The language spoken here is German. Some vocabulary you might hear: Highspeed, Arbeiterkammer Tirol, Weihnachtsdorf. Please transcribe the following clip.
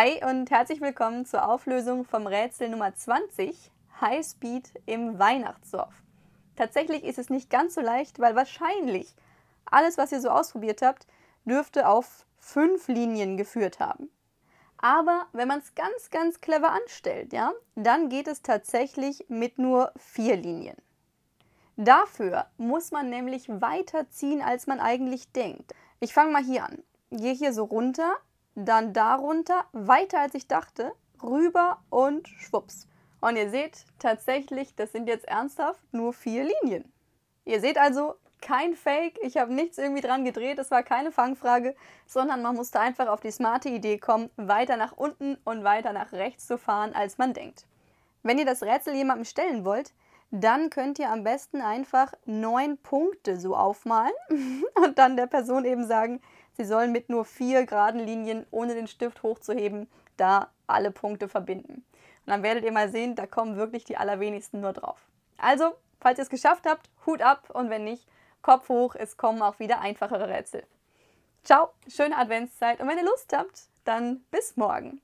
Hi und herzlich willkommen zur Auflösung vom Rätsel Nummer 20, Highspeed im Weihnachtsdorf. Tatsächlich ist es nicht ganz so leicht, weil wahrscheinlich alles, was ihr so ausprobiert habt, dürfte auf 5 Linien geführt haben. Aber wenn man es ganz, ganz clever anstellt, ja, dann geht es tatsächlich mit nur 4 Linien. Dafür muss man nämlich weiterziehen, als man eigentlich denkt. Ich fange mal hier an. Gehe hier so runter, dann darunter, weiter als ich dachte, rüber und schwupps. Und ihr seht tatsächlich, das sind jetzt ernsthaft nur 4 Linien. Ihr seht also, kein Fake, ich habe nichts irgendwie dran gedreht, es war keine Fangfrage, sondern man musste einfach auf die smarte Idee kommen, weiter nach unten und weiter nach rechts zu fahren, als man denkt. Wenn ihr das Rätsel jemandem stellen wollt, dann könnt ihr am besten einfach 9 Punkte so aufmalen und dann der Person eben sagen, sie sollen mit nur 4 geraden Linien, ohne den Stift hochzuheben, da alle Punkte verbinden. Und dann werdet ihr mal sehen, da kommen wirklich die allerwenigsten nur drauf. Also, falls ihr es geschafft habt, Hut ab und wenn nicht, Kopf hoch, es kommen auch wieder einfachere Rätsel. Ciao, schöne Adventszeit und wenn ihr Lust habt, dann bis morgen.